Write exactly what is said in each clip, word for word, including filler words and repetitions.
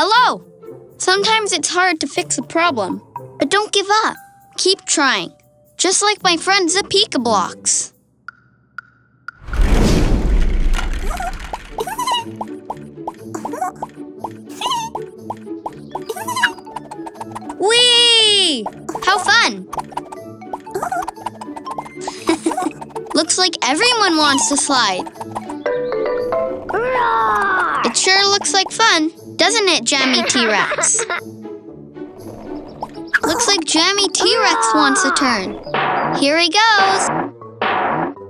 hello! Sometimes it's hard to fix a problem, but don't give up. Keep trying, just like my friends at Pika Blocks. Whee! How fun! Looks like everyone wants to slide. It sure looks like fun, doesn't it, Jammy T-Rex? Looks like Jammy T-Rex wants a turn. Here he goes.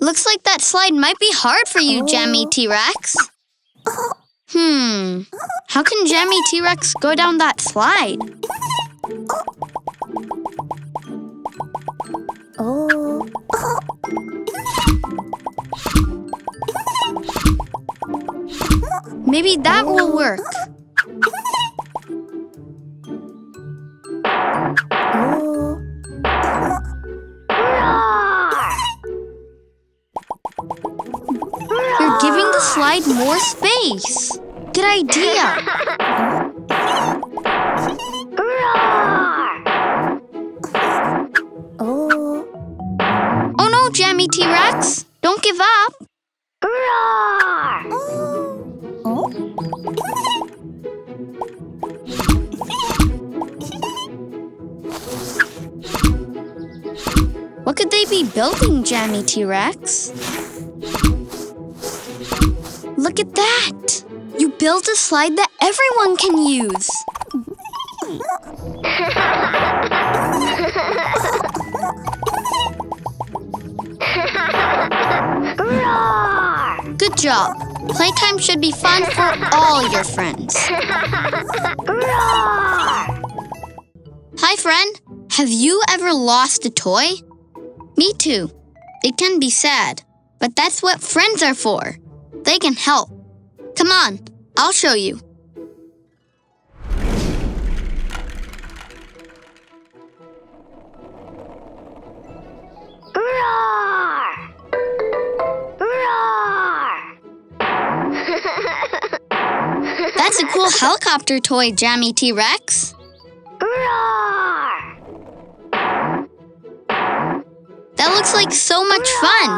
Looks like that slide might be hard for you, Jammy T-Rex. Hmm, how can Jammy T-Rex go down that slide? Oh. Maybe that will work. Oh. You're giving the slide more space. Good idea. Oh no, Jammy T-Rex, don't give up. What could they be building, Jammy T-Rex? Look at that! You built a slide that everyone can use! Good job! Playtime should be fun for all your friends. Hi friend, have you ever lost a toy? Me too. It can be sad, but that's what friends are for. They can help. Come on, I'll show you. Roar! Roar! That's a cool helicopter toy, Jammy T-Rex. Roar! That looks like so much fun.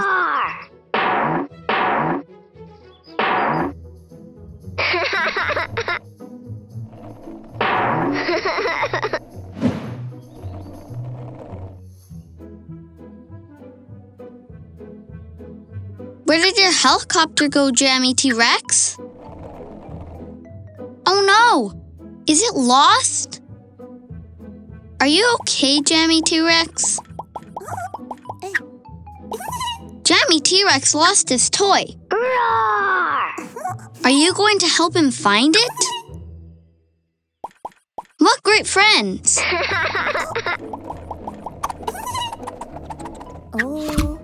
Where did your helicopter go, Jammy T-Rex? Oh no! Is it lost? Are you okay, Jammy T-Rex? Jammy T-Rex lost his toy. Are you going to help him find it? What great friends! Oh.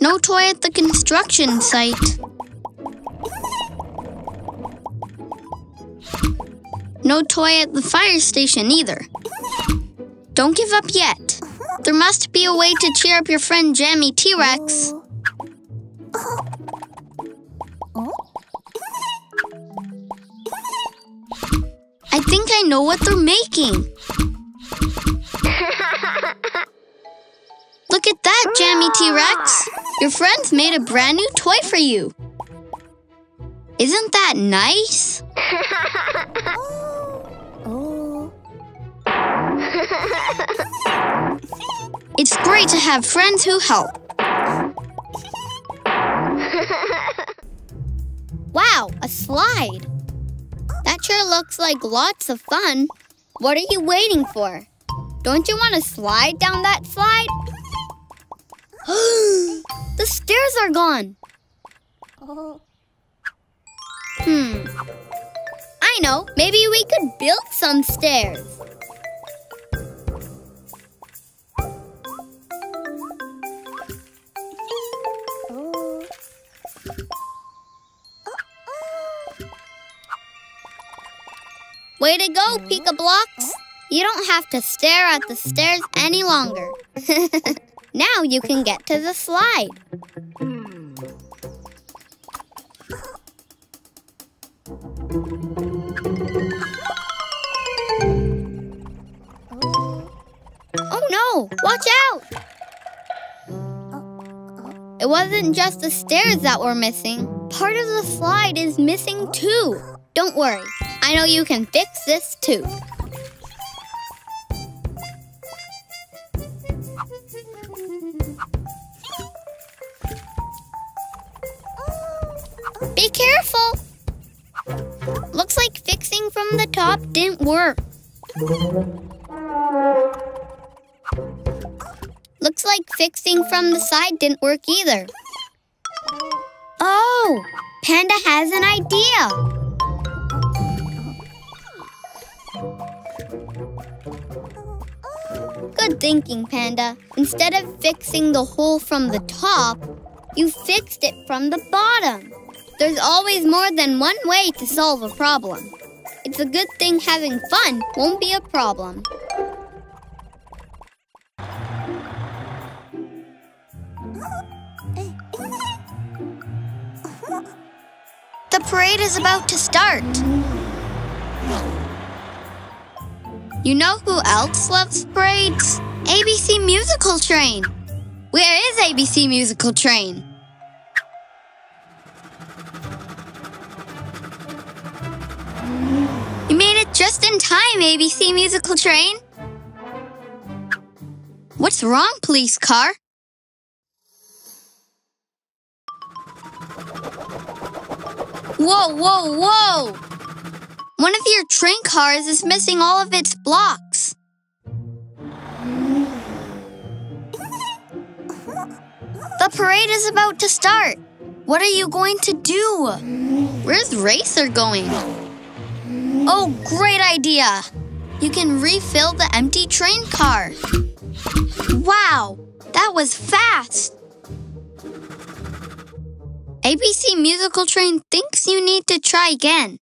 No toy at the construction site. No toy at the fire station either. Don't give up yet. There must be a way to cheer up your friend Jammy T-Rex. I think I know what they're making. Look at that, Jammy T-Rex. Your friends made a brand new toy for you. Isn't that nice? It's great to have friends who help. Wow, a slide. That sure looks like lots of fun. What are you waiting for? Don't you want to slide down that slide? The stairs are gone. Oh. Hmm. I know, maybe we could build some stairs. Way to go, Pika Blocks! You don't have to stare at the stairs any longer. Now you can get to the slide. It wasn't just the stairs that were missing. Part of the slide is missing too. Don't worry, I know you can fix this too. Be careful! Looks like fixing from the top didn't work. Looks like fixing from the side didn't work either. Oh, Panda has an idea. Good thinking, Panda. Instead of fixing the hole from the top, you fixed it from the bottom. There's always more than one way to solve a problem. It's a good thing having fun won't be a problem. The parade is about to start. You know who else loves parades? A B C Musical Train. Where is A B C Musical Train? You made it just in time, A B C Musical Train. What's wrong, police car? Whoa, whoa, whoa! One of your train cars is missing all of its blocks. The parade is about to start. What are you going to do? Where's Racer going? Oh, great idea! You can refill the empty train car. Wow, that was fast! A B C Musical Train thinks you need to try again.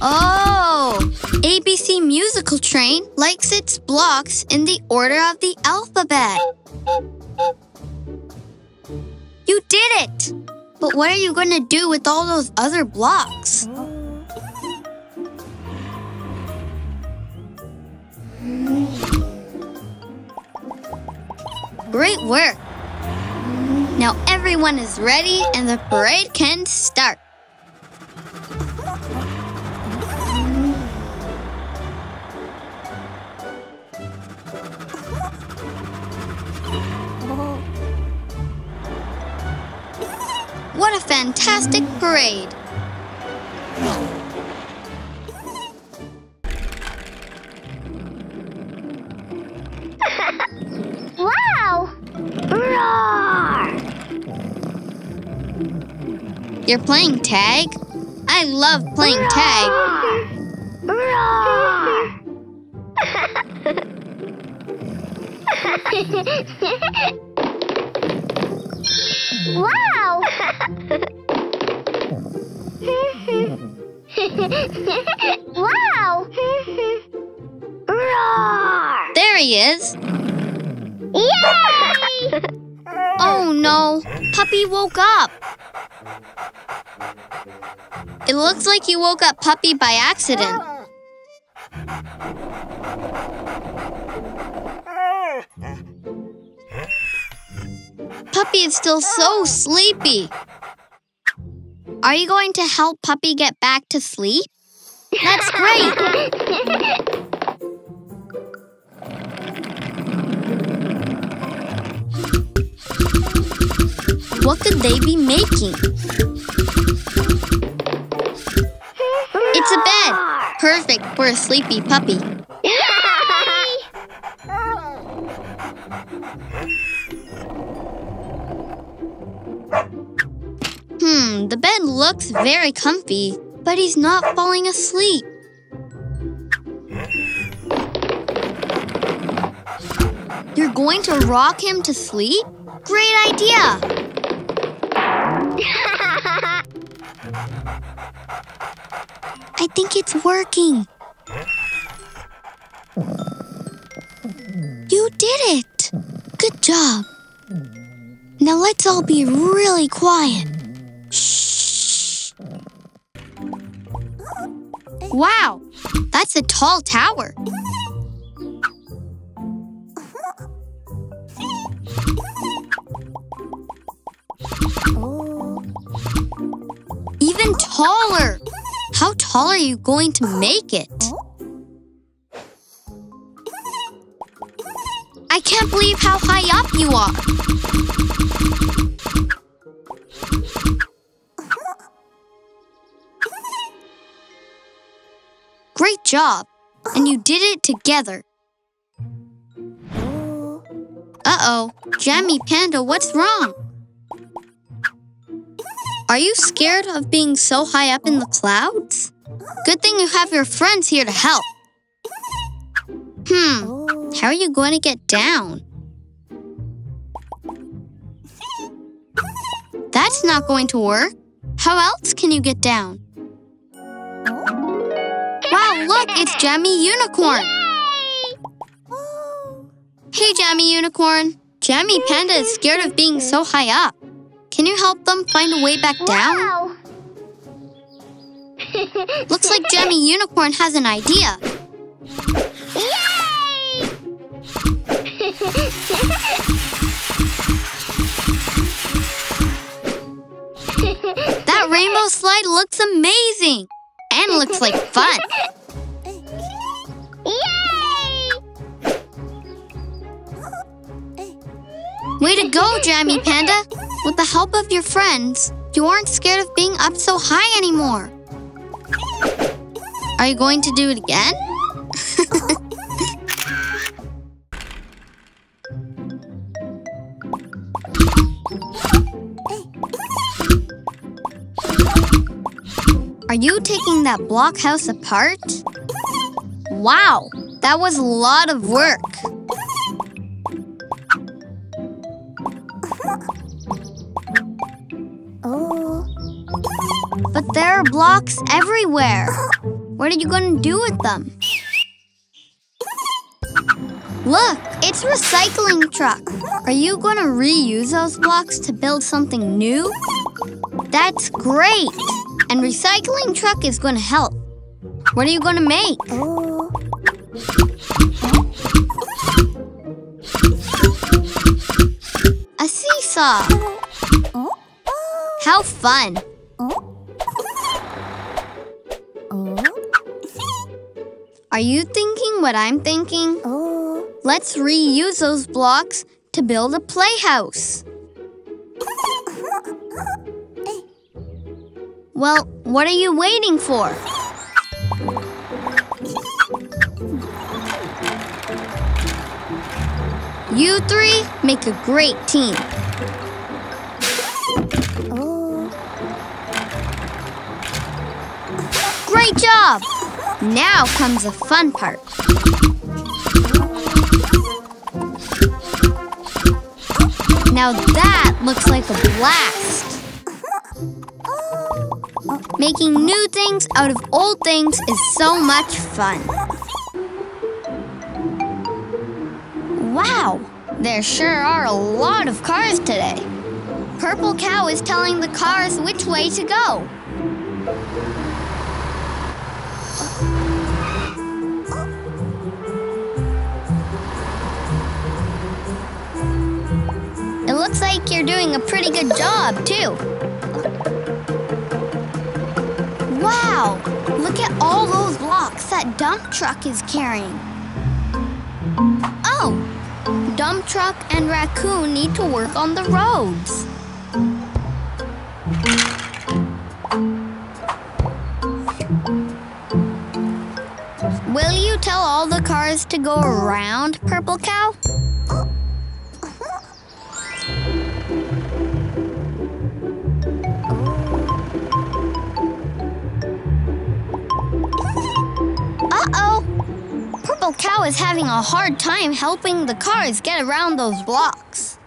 Oh, A B C Musical Train likes its blocks in the order of the alphabet. You did it! But what are you going to do with all those other blocks? Great work! Now everyone is ready and the parade can start. What a fantastic parade! Wow! Roar! You're playing tag? I love playing Roar! Tag. Roar! Wow! Wow! Roar! There he is! Yay! Oh no, Puppy woke up. It looks like you woke up Puppy by accident. Puppy is still so sleepy. Are you going to help Puppy get back to sleep? That's great! What could they be making? It's a bed! Perfect for a sleepy puppy. Yay! Hmm, the bed looks very comfy, but he's not falling asleep. You're going to rock him to sleep? Great idea! I think it's working. You did it! Good job. Now let's all be really quiet. Shh. Wow, that's a tall tower. Even taller! How tall are you going to make it? I can't believe how high up you are! Great job! And you did it together! Uh-oh, Jammy Panda, what's wrong? Are you scared of being so high up in the clouds? Good thing you have your friends here to help. Hmm, how are you going to get down? That's not going to work. How else can you get down? Wow, look, it's Jammy Unicorn! Hey, Jammy Unicorn. Jammy Panda is scared of being so high up. Can you help them find a way back down? Wow. Looks like Jammy Unicorn has an idea. Yay! That rainbow slide looks amazing! And looks like fun! Yay! Way to go, Jammy Panda! With the help of your friends, you aren't scared of being up so high anymore. Are you going to do it again? Are you taking that blockhouse apart? Wow, that was a lot of work. But there are blocks everywhere. What are you going to do with them? Look, it's a recycling truck. Are you going to reuse those blocks to build something new? That's great! And recycling truck is going to help. What are you going to make? A seesaw. How fun! Are you thinking what I'm thinking? Oh. Let's reuse those blocks to build a playhouse. Well, what are you waiting for? You three make a great team. Oh. Great job! Now comes the fun part. Now that looks like a blast. Making new things out of old things is so much fun. Wow, there sure are a lot of cars today. Purple Cow is telling the cars which way to go. Looks like you're doing a pretty good job, too. Wow! Look at all those blocks that dump truck is carrying. Oh! Dump truck and raccoon need to work on the roads. Will you tell all the cars to go around, Purple Cow? Cow is having a hard time helping the cars get around those blocks.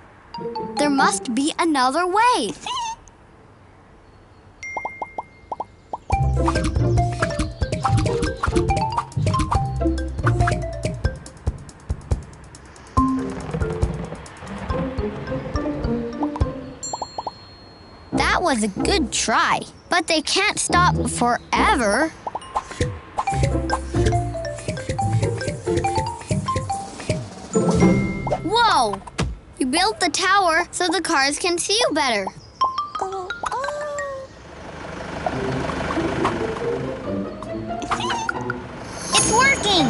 There must be another way. That was a good try, but they can't stop forever. No. You built the tower so the cars can see you better. Oh, oh. It's working!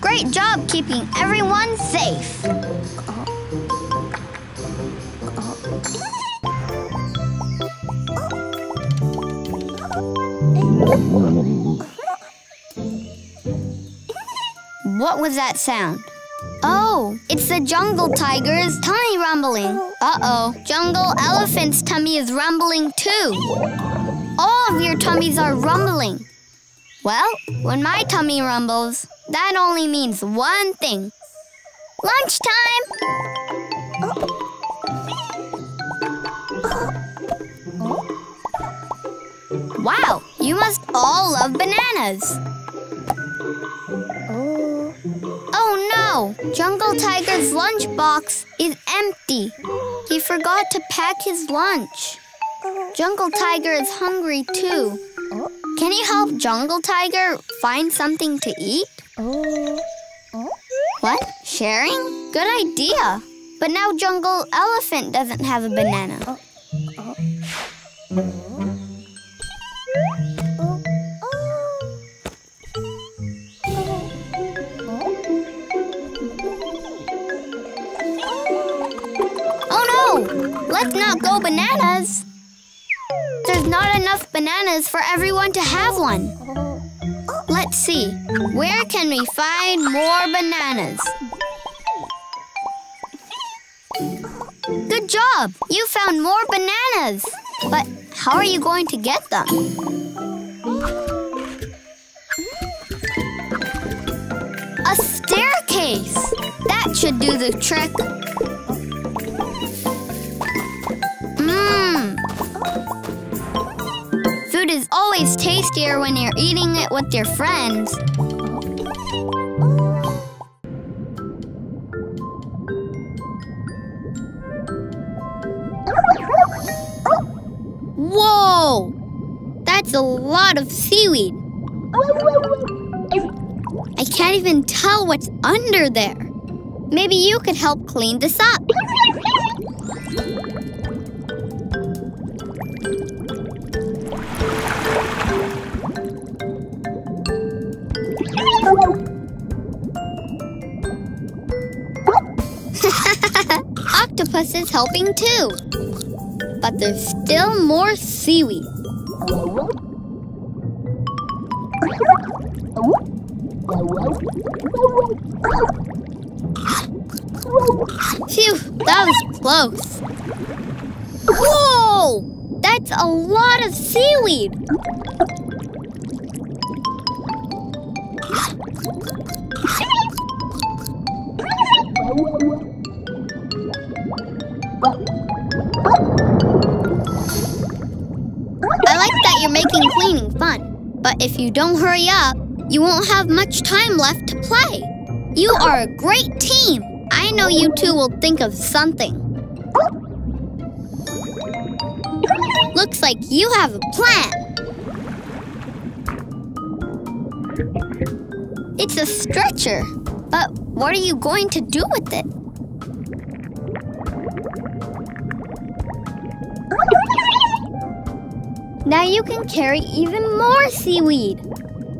Great job keeping everyone safe. What was that sound? Oh, it's the Jungle Tiger's tummy rumbling. Uh-oh, Jungle Elephant's tummy is rumbling too. All of your tummies are rumbling. Well, when my tummy rumbles, that only means one thing. Lunchtime! Wow, you must all love bananas. Oh no! Jungle Tiger's lunchbox is empty. He forgot to pack his lunch. Jungle Tiger is hungry too. Can you help Jungle Tiger find something to eat? What? Sharing? Good idea. But now Jungle Elephant doesn't have a banana. Let's not go bananas. There's not enough bananas for everyone to have one. Let's see, where can we find more bananas? Good job, you found more bananas. But how are you going to get them? A staircase. That should do the trick. Food is always tastier when you're eating it with your friends. Whoa! That's a lot of seaweed. I can't even tell what's under there. Maybe you could help clean this up. Octopus is helping too. But there's still more seaweed. Phew, that was close. Whoa! That's a lot of seaweed. Making cleaning fun, but if you don't hurry up, you won't have much time left to play. You are a great team. I know you two will think of something. Looks like you have a plan. It's a stretcher, but what are you going to do with it? Now you can carry even more seaweed.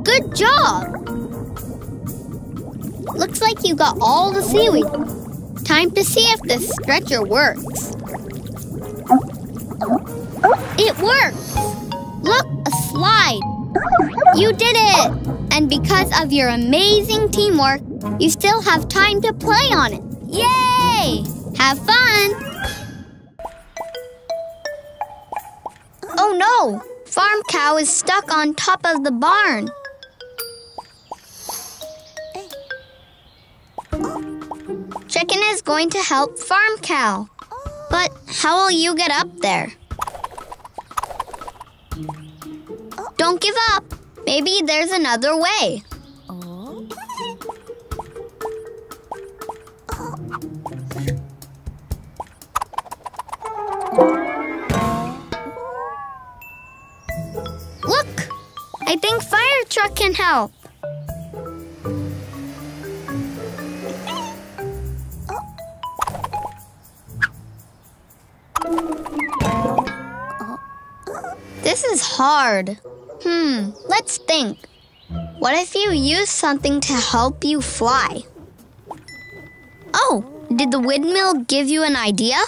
Good job! Looks like you got all the seaweed. Time to see if this stretcher works. It works! Look, a slide! You did it! And because of your amazing teamwork, you still have time to play on it. Yay! Have fun! Oh no! Farm Cow is stuck on top of the barn. Chicken is going to help Farm Cow. But how will you get up there? Don't give up. Maybe there's another way. I think Fire Truck can help. This is hard. Hmm, let's think. What if you use something to help you fly? Oh, did the windmill give you an idea?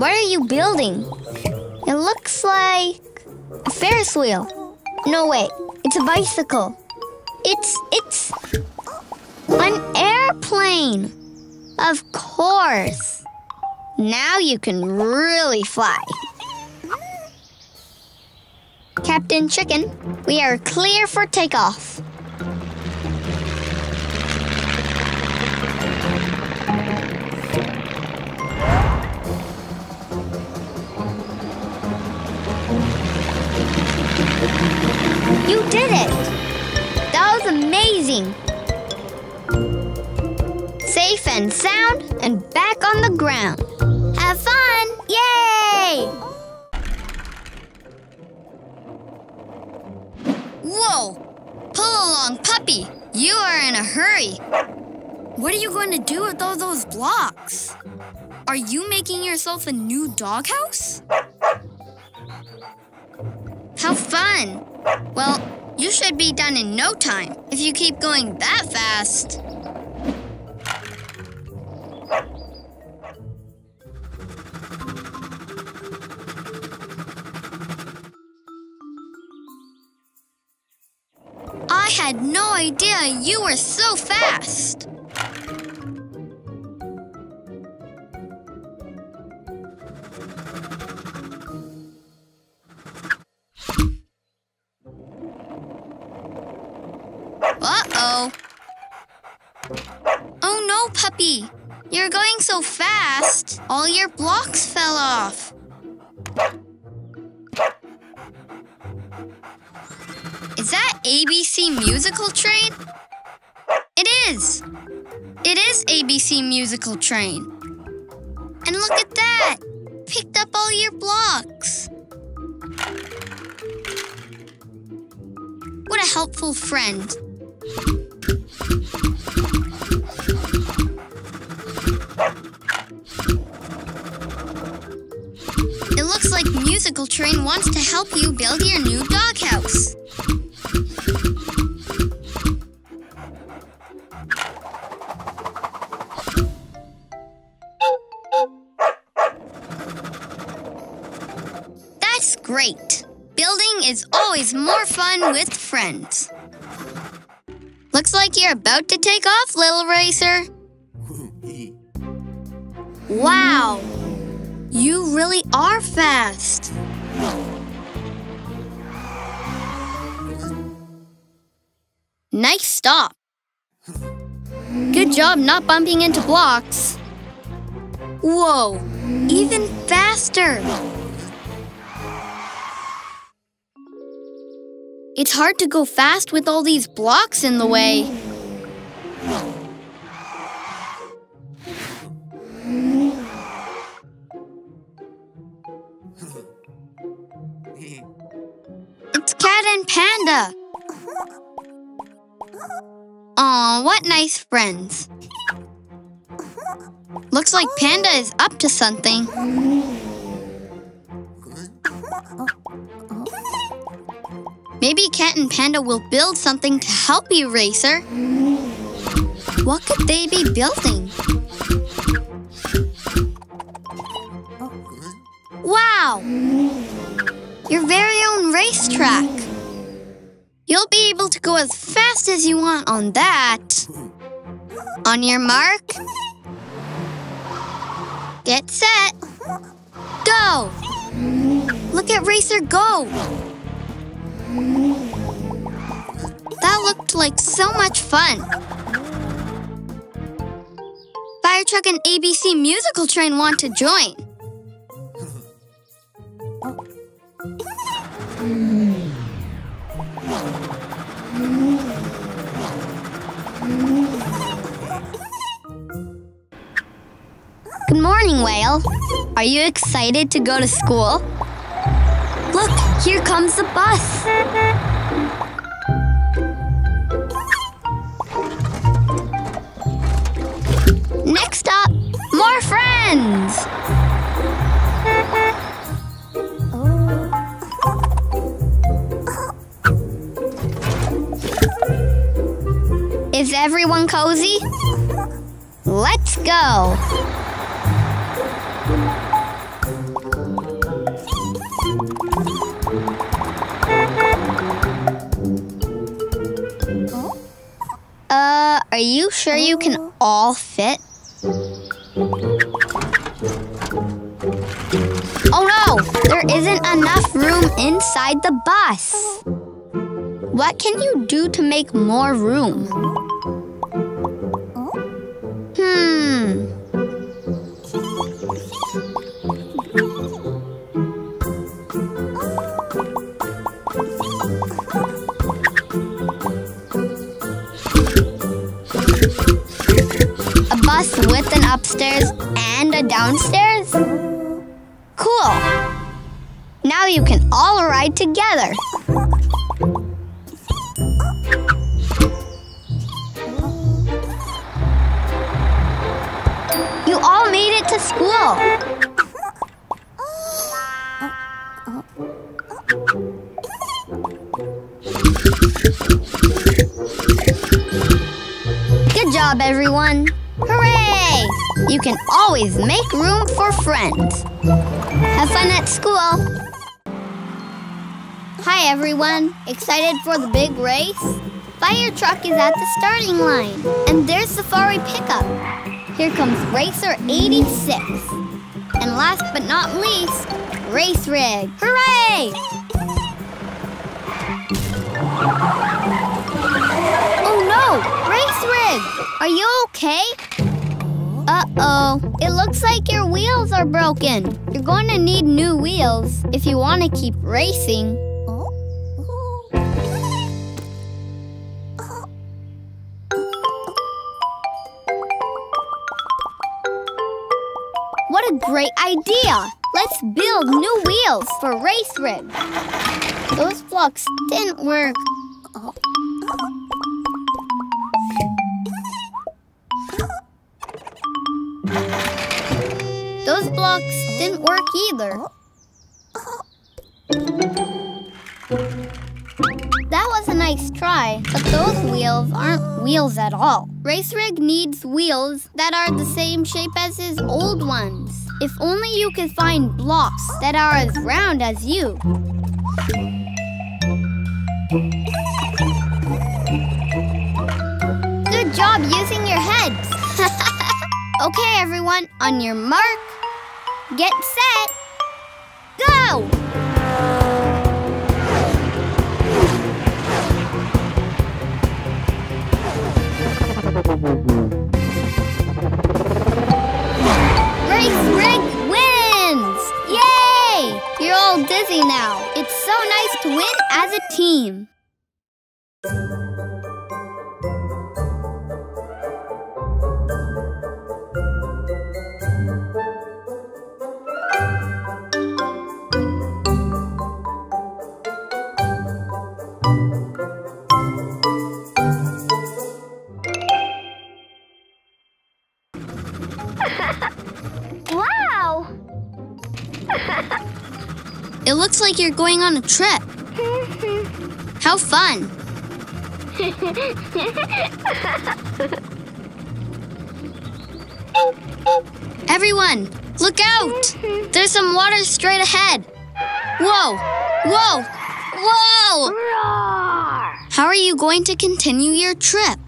What are you building? It looks like a Ferris wheel. No, wait, it's a bicycle. It's, it's an airplane. Of course. Now you can really fly. Captain Chicken, we are clear for takeoff. You did it! That was amazing! Safe and sound and back on the ground. Have fun! Yay! Whoa! Pull along, puppy! You are in a hurry! What are you going to do with all those blocks? Are you making yourself a new doghouse? How fun! Well, you should be done in no time if you keep going that fast. I had no idea you were so fast. Uh-oh. Oh no, puppy. You're going so fast, all your blocks fell off. Is that A B C Musical Train? It is! It is A B C Musical Train. And look at that! Picked up all your blocks. What a helpful friend. It looks like Musical Train wants to help you build your new doghouse. That's great. Building is always more fun with friends. Looks like you're about to take off, Little Racer. Wow! You really are fast. Nice stop. Good job not bumping into blocks. Whoa, even faster. It's hard to go fast with all these blocks in the way. It's Cat and Panda. Aw, what nice friends. Looks like Panda is up to something. Maybe Cat and Panda will build something to help you, Racer. What could they be building? Wow! Your very own racetrack. You'll be able to go as fast as you want on that. On your mark. Get set. Go! Look at Racer go! That looked like so much fun. Fire Truck and A B C Musical Train want to join. Good morning, Whale. Are you excited to go to school? Look, here comes the bus. Next up, more friends. Oh. Is everyone cozy? Let's go! Uh, are you sure you can all fit? Oh no! There isn't enough room inside the bus! What can you do to make more room? Hmm. A bus with an upstairs and a downstairs? Cool. Now you can all ride together. To school. Good job, everyone. Hooray! You can always make room for friends. Have fun at school. Hi, everyone. Excited for the big race? Fire Truck is at the starting line, and there's Safari Pickup. Here comes Racer eighty-six. And last but not least, Race Rig. Hooray! Oh no! Race Rig! Are you okay? Uh-oh. It looks like your wheels are broken. You're going to need new wheels if you want to keep racing. What a great idea! Let's build new wheels for Race Rig. Those blocks didn't work. Those blocks didn't work either. That was a nice try, but those wheels aren't wheels at all. Race Rig needs wheels that are the same shape as his old ones. If only you could find blocks that are as round as you. Good job using your heads. Okay, everyone, on your mark, get set, go! Race Rig wins! Yay! You're all dizzy now. It's so nice to win as a team. It looks like you're going on a trip. How fun! Everyone, look out! There's some water straight ahead. Whoa! Whoa! Whoa! Roar! How are you going to continue your trip?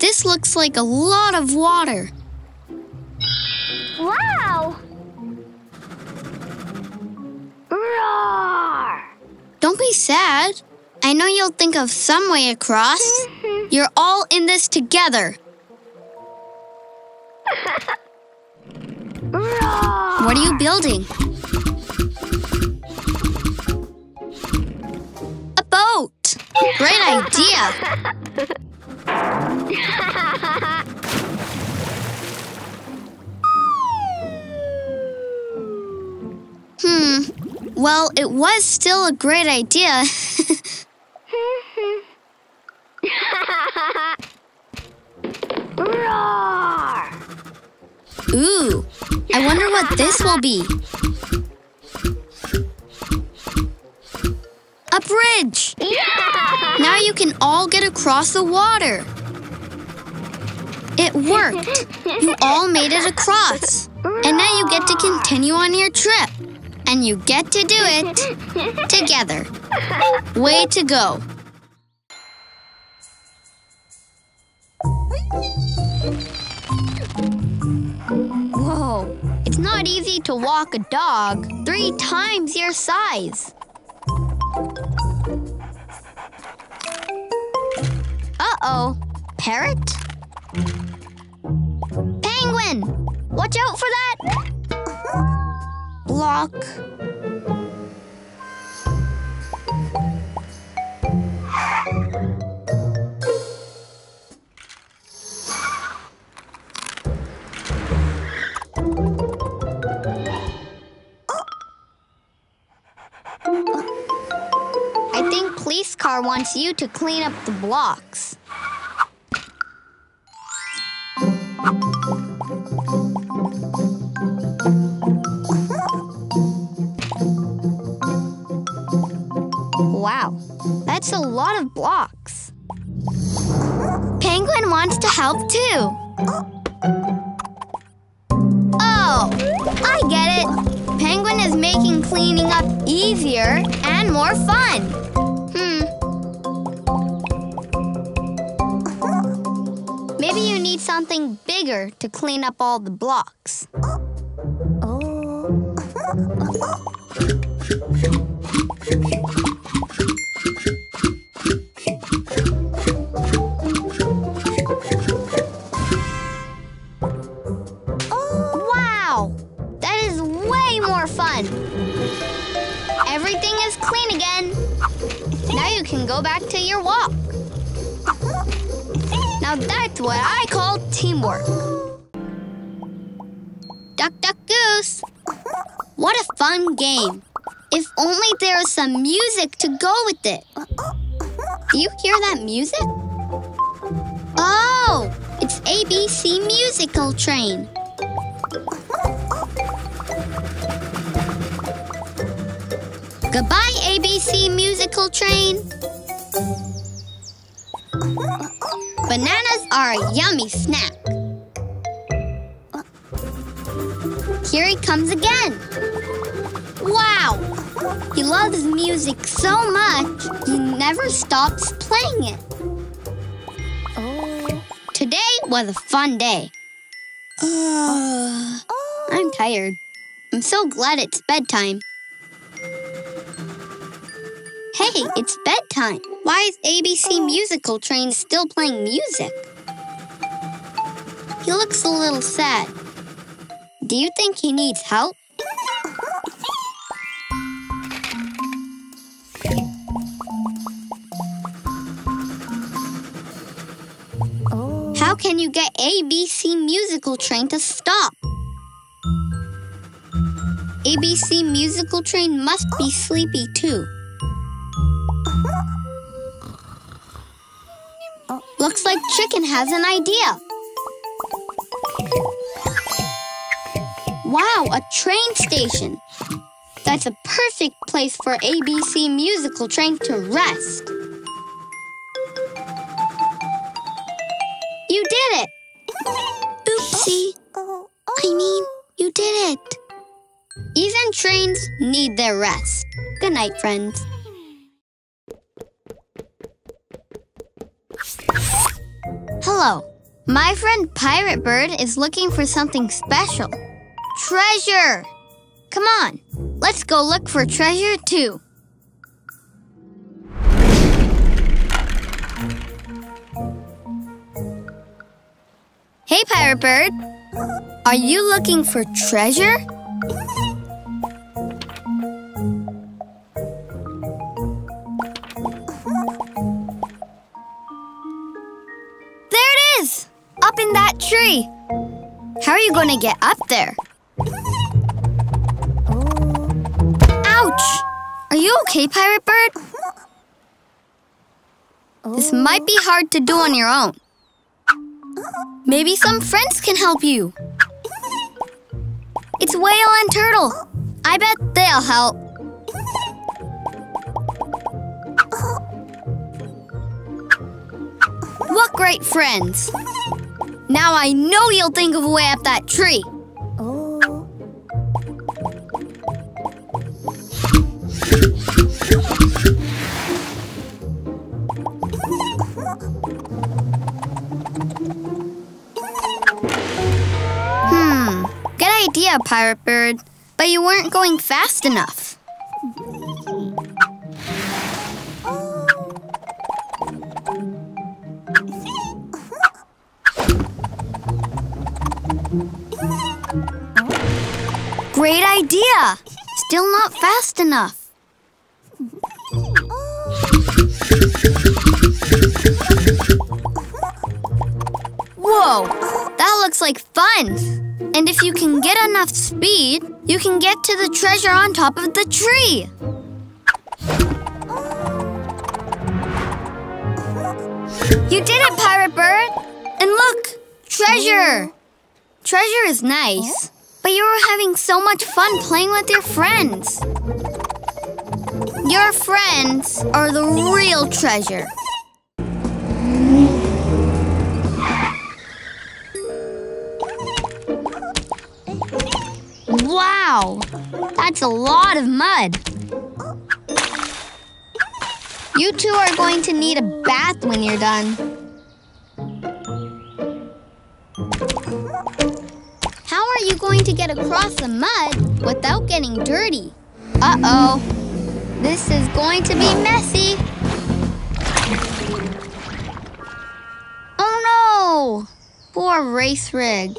This looks like a lot of water. Wow! Roar! Don't be sad. I know you'll think of some way across. Mm-hmm. You're all in this together. Roar! What are you building? A boat! Great idea! Hmm, well, it was still a great idea. Roar! Ooh, I wonder what this will be. A bridge! Yeah! Now you can all get across the water. It worked. You all made it across. And now you get to continue on your trip. And you get to do it together. Way to go. Whoa, it's not easy to walk a dog three times your size. Uh-oh, parrot? Penguin, watch out for that. Block. I think police car wants you to clean up the blocks. Wow, that's a lot of blocks. Penguin wants to help too. Oh, I get it. Penguin is making cleaning up easier and more fun. Hmm. Maybe you need something bigger to clean up all the blocks. Oh. Everything is clean again. Now you can go back to your walk. Now that's what I call teamwork. Duck, duck, goose. What a fun game. If only there was some music to go with it. Do you hear that music? Oh, it's A B C Musical Train. Goodbye, A B C Musical Train. Bananas are a yummy snack. Here he comes again. Wow! He loves music so much, he never stops playing it. Oh. Today was a fun day. Uh, I'm tired. I'm so glad it's bedtime. Hey, it's bedtime. Why is A B C Musical Train still playing music? He looks a little sad. Do you think he needs help? Oh. How can you get A B C Musical Train to stop? A B C Musical Train must be sleepy too. Looks like Chicken has an idea. Wow, a train station. That's a perfect place for A B C Musical Train to rest. You did it! Oopsie. I mean, you did it. Even trains need their rest. Good night, friends. Hello. My friend Pirate Bird is looking for something special. Treasure! Come on, let's go look for treasure too. Hey, Pirate Bird. Are you looking for treasure? Up in that tree. How are you going to get up there? Oh. Ouch! Are you okay, Pirate Bird? Oh. This might be hard to do on your own. Maybe some friends can help you. It's Whale and Turtle. I bet they'll help. What great friends! Now I know you'll think of a way up that tree. Oh. Hmm. Good idea, Pirate Bird. But you weren't going fast enough. Great idea! Still not fast enough. Whoa! That looks like fun! And if you can get enough speed, you can get to the treasure on top of the tree! You did it, Pirate Bird! And look! Treasure! Treasure is nice. But you were having so much fun playing with your friends. Your friends are the real treasure. Wow, that's a lot of mud. You two are going to need a bath when you're done. How are you going to get across the mud without getting dirty? Uh-oh. This is going to be messy. Oh no! Poor Race Rig.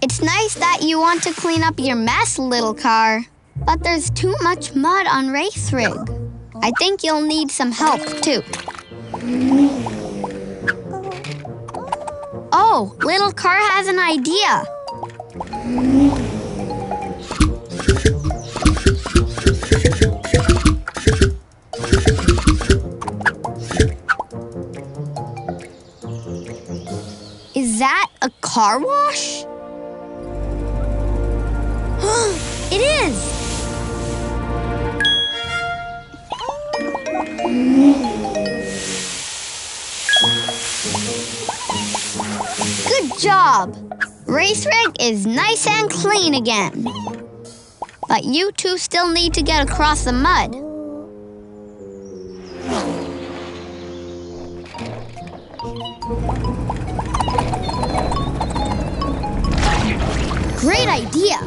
It's nice that you want to clean up your mess, little car, but there's too much mud on Race Rig. I think you'll need some help, too. Oh, little car has an idea. Is that a car wash? It is. Good job! Race Rig is nice and clean again. But you two still need to get across the mud. Great idea!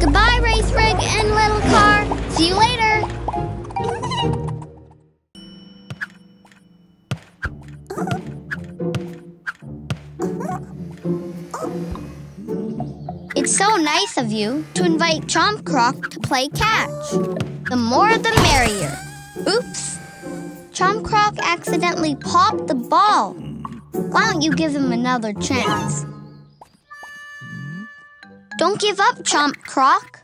Goodbye, Race Rig and little car. See you later! It's so nice of you to invite Chomp Croc to play catch. The more the merrier. Oops! Chomp Croc accidentally popped the ball. Why don't you give him another chance? Don't give up, Chomp Croc.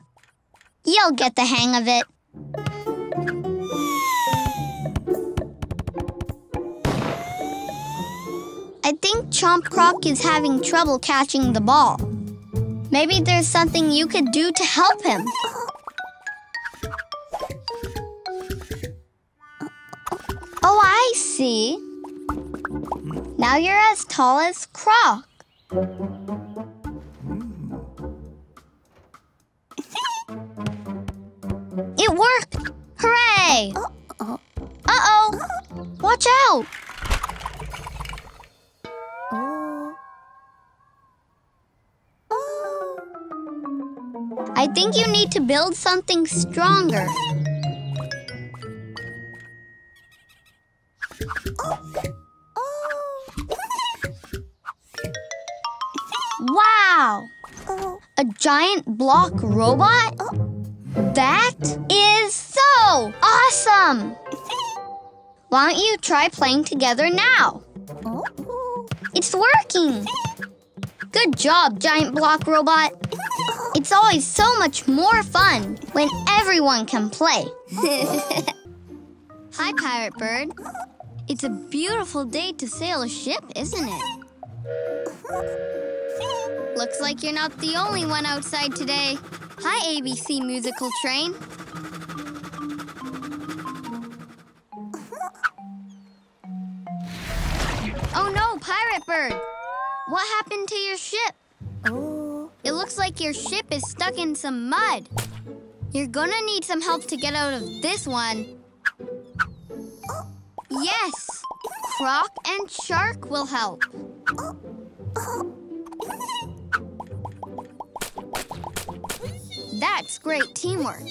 You'll get the hang of it. I think Chomp Croc is having trouble catching the ball. Maybe there's something you could do to help him. Oh, I see. Now you're as tall as Croc. It worked! Hooray! Uh-oh! Watch out! I think you need to build something stronger. Wow! A giant block robot? That is so awesome! Why don't you try playing together now? It's working! Good job, giant block robot! It's always so much more fun when everyone can play. Hi, Pirate Bird. It's a beautiful day to sail a ship, isn't it? Looks like you're not the only one outside today. Hi, A B C Musical Train. Pirate Bird, what happened to your ship? Oh. It looks like your ship is stuck in some mud. You're gonna need some help to get out of this one. Yes, Croc and Shark will help. That's great teamwork.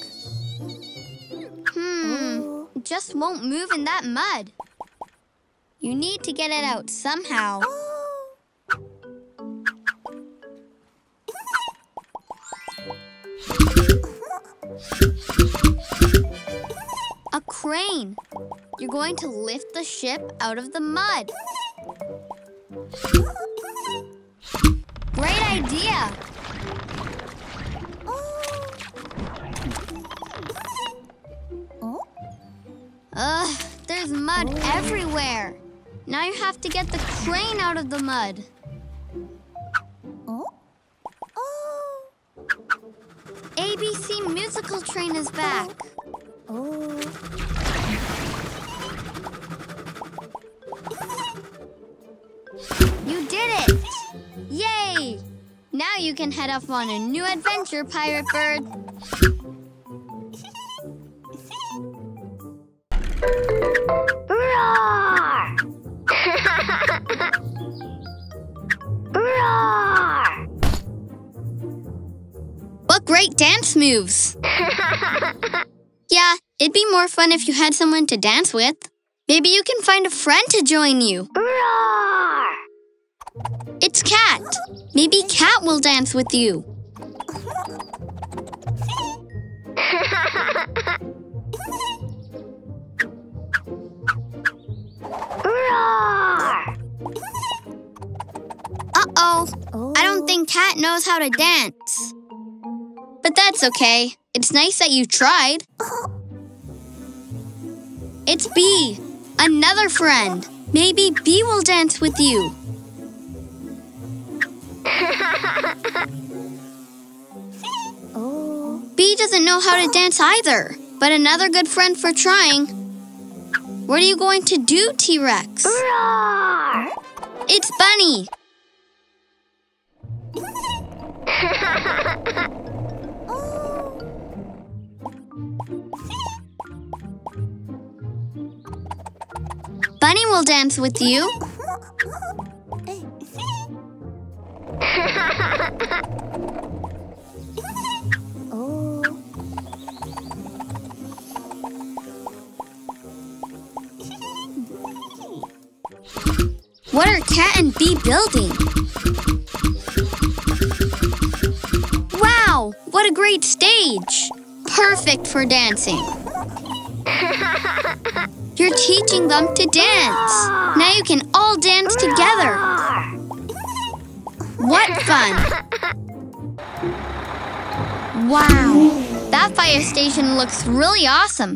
Hmm, just won't move in that mud. You need to get it out somehow. A crane. You're going to lift the ship out of the mud. Great idea. Ugh, there's mud everywhere. Now you have to get the crane out of the mud. A B C Musical Train is back. Oh. You did it! Yay! Now you can head off on a new adventure, Pirate Bird. Roar! Roar! What great dance moves! Yeah, it'd be more fun if you had someone to dance with. Maybe you can find a friend to join you. Roar! It's Cat. Maybe Cat will dance with you. Roar! Uh-oh. Oh. I don't think Cat knows how to dance. But that's okay. It's nice that you tried. It's Bee. Another friend. Maybe Bee will dance with you. Oh. Bee doesn't know how to dance either, but another good friend for trying. What are you going to do, T-Rex? Roar! It's Bunny. Bunny will dance with you. Oh. What are Cat and Bee building? Wow, what a great stage! Perfect for dancing. You're teaching them to dance. Now you can all dance together. What fun! Wow, that fire station looks really awesome.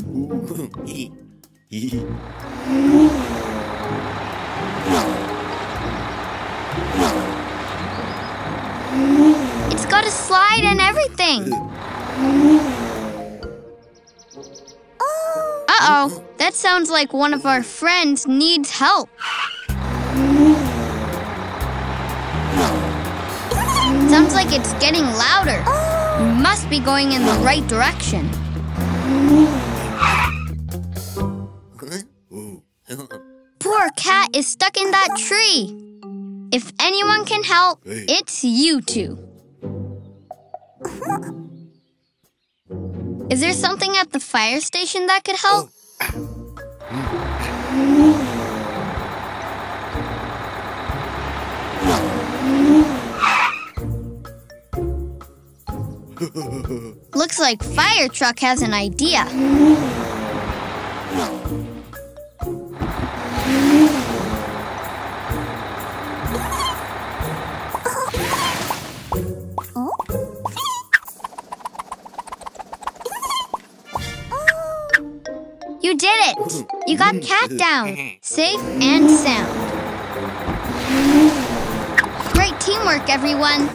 It's got a slide and everything. Uh-oh, that sounds like one of our friends needs help. Sounds like it's getting louder. You must be going in the right direction. Poor Cat is stuck in that tree. If anyone can help, it's you two. Is there something at the fire station that could help? Looks like Fire Truck has an idea. You did it! You got Cat down, safe and sound. Great teamwork, everyone.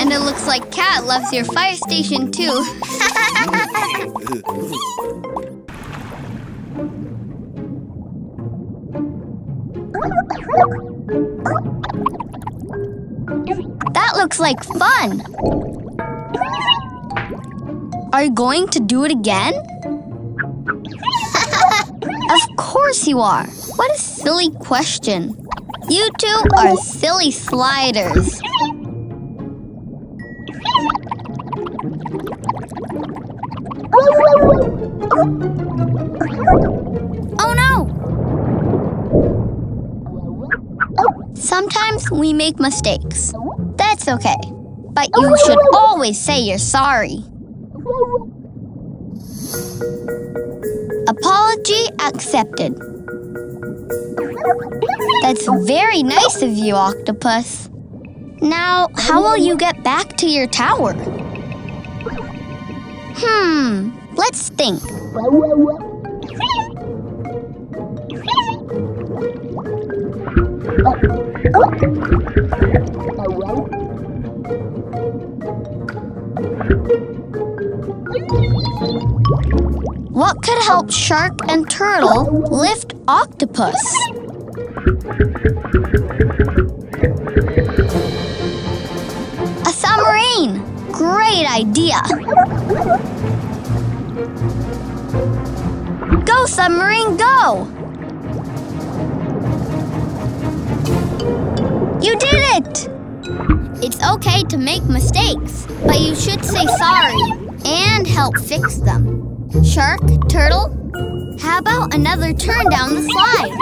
And it looks like Cat loves your fire station, too. That looks like fun. Are you going to do it again? Of course you are. What a silly question. You two are silly sliders. Oh no! Sometimes we make mistakes. That's okay. But you should always say you're sorry. Apology accepted. That's very nice of you, Octopus. Now, how will you get back to your tower? Hmm, let's think. What could help Shark and Turtle lift Octopus? A submarine! Great idea! Go, submarine, go! You did it! It's okay to make mistakes, but you should say sorry and help fix them. Shark, Turtle, how about another turn down the slide?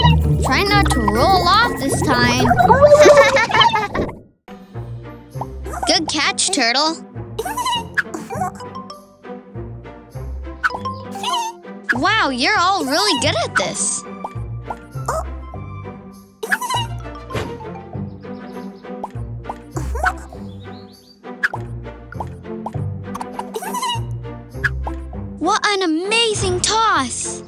Try not to roll off this time. Good catch, Turtle. Wow, you're all really good at this. What an amazing toss!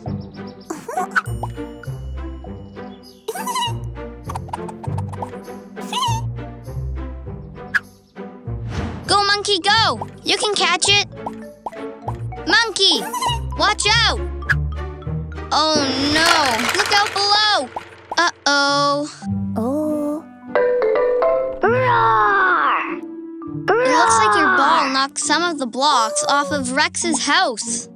Go, monkey, go! You can catch it! Monkey, watch out! Oh no! Look out below! Uh-oh. Oh. Roar! Roar! It looks like your ball knocked some of the blocks off of Rex's house.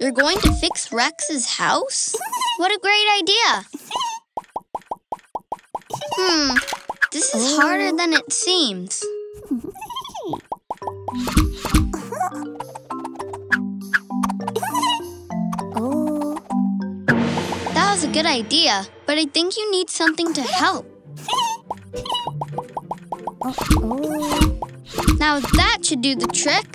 You're going to fix Rex's house? What a great idea! Hmm, this is harder than it seems. That was a good idea, but I think you need something to help. Now that should do the trick.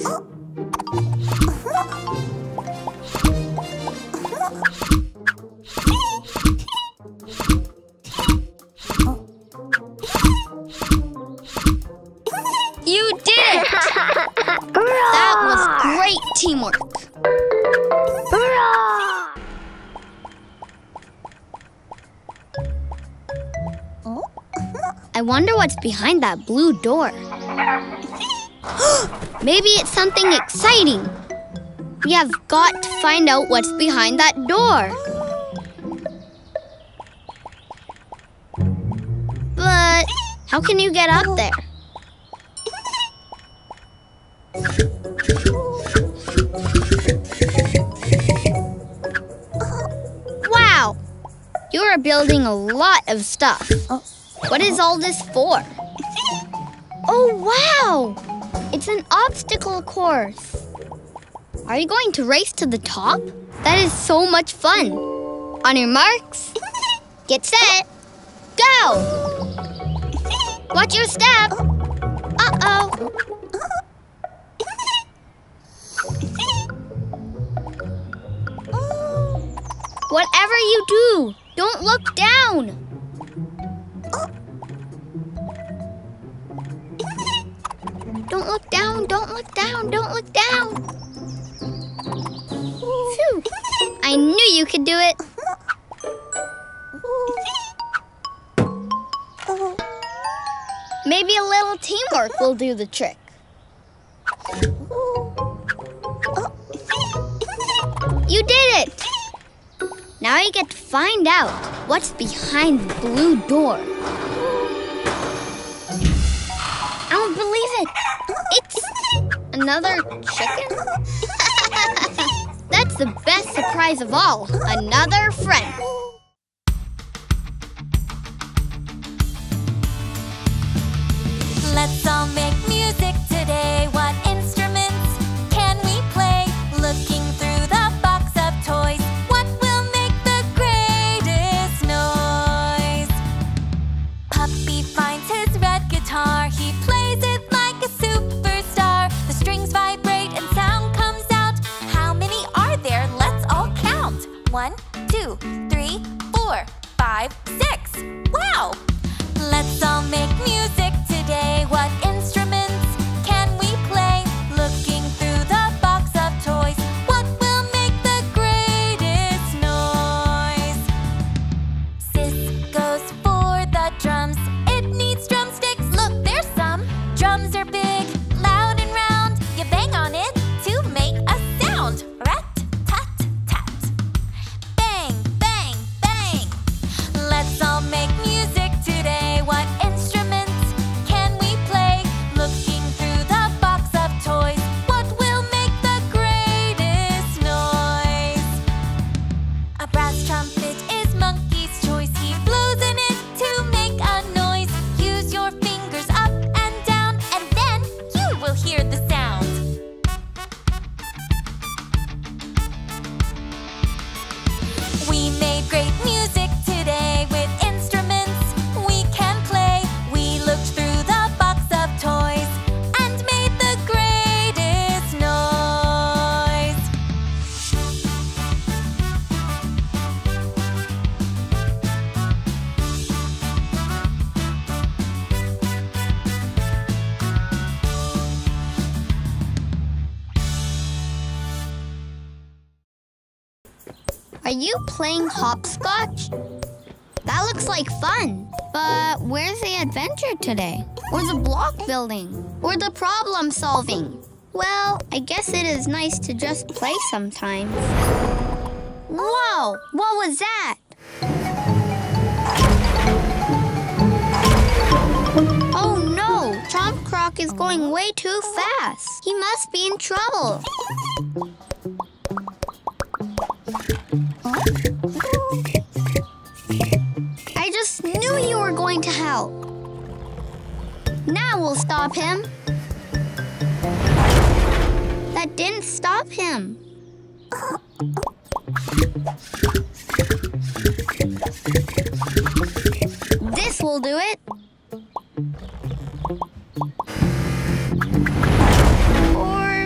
You did it! That was great teamwork. I wonder what's behind that blue door. Maybe it's something exciting. We have got to find out what's behind that door. But how can you get up there? Wow! You are building a lot of stuff. What is all this for? Oh, wow! It's an obstacle course. Are you going to race to the top? That is so much fun. On your marks, get set, go! Watch your step. Uh-oh. Whatever you do, don't look down. Don't look down, don't look down, don't look down. Phew. I knew you could do it. Maybe a little teamwork will do the trick. You did it! Now you get to find out what's behind the blue door. I don't believe it. It's another chicken? That's the best surprise of all, another friend. Let's all make music today. What instruments can we play? Looking through the box of toys, what will make the greatest noise? Puppy finds his red guitar. He plays it like a superstar. The strings vibrate and sound comes out. How many are there? Let's all count. One, two, three, four, five, six. Wow! Let's all make music today. What instruments can we play? Looking through the box of toys, what will make the greatest noise? Sis goes for the drums. It needs drumsticks. Look, there's some. Drums are big, loud and round. You bang on it to make a sound. Rat, tat, tat. Bang, bang, bang. Let's all make music today. What instruments can we play? Looking through the box of toys, what will make the greatest noise? A brass trumpet is monkey's choice. He blows in it to make a noise. Use your fingers up and down, and then you will hear the sound. We made great music today with instruments we can play. We looked through the box of toys and made the greatest noise. Are you playing hopscotch? That looks like fun. But where's the adventure today? Or the block building? Or the problem solving? Well, I guess it is nice to just play sometimes. Whoa! What was that? Oh no! Chomp Croc is going way too fast. He must be in trouble. I just knew you were going to help. Now we'll stop him. That didn't stop him. This will do it. Or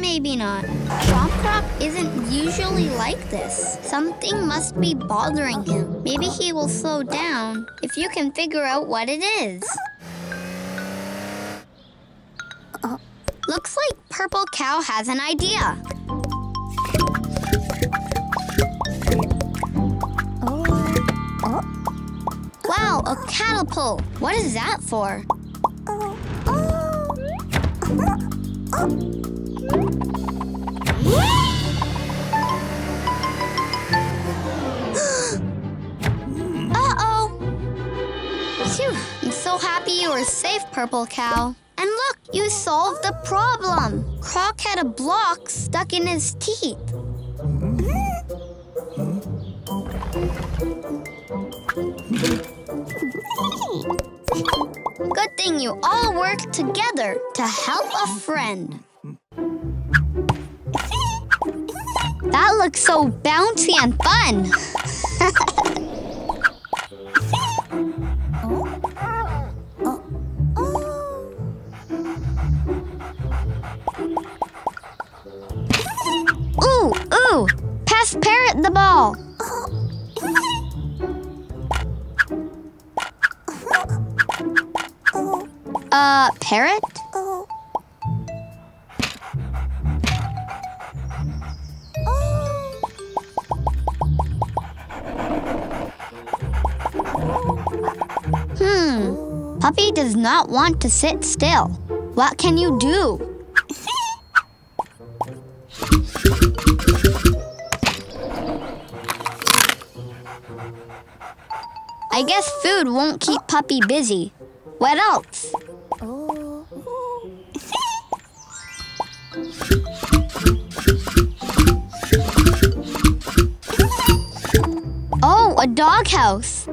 maybe not. Chomp Croc isn't usually like this. Something must be bothering him. Maybe he will slow down if you can figure out what it is. Looks like Purple Cow has an idea. Wow, a catapult. What is that for? Uh-oh! Phew, I'm so happy you were safe, Purple Cow. And look, you solved the problem. Croc had a block stuck in his teeth. Good thing you all worked together to help a friend. That looks so bouncy and fun. Ooh, ooh, pass Parrot the ball. Uh, Parrot? Puffy does not want to sit still. What can you do? I guess food won't keep Puppy busy. What else? Oh. Oh, a doghouse.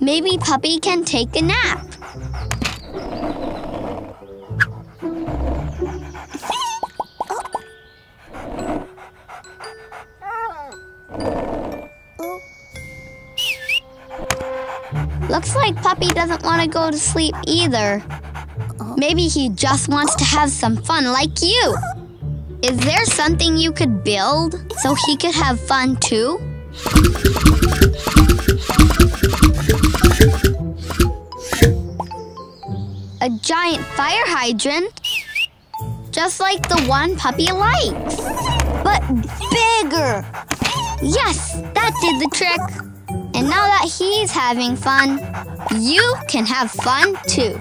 Maybe Puppy can take a nap. Looks like Puppy doesn't want to go to sleep either. Maybe he just wants to have some fun like you. Is there something you could build so he could have fun too? A giant fire hydrant? Just like the one Puppy likes, but bigger. Yes, that did the trick. And now that he's having fun, you can have fun too.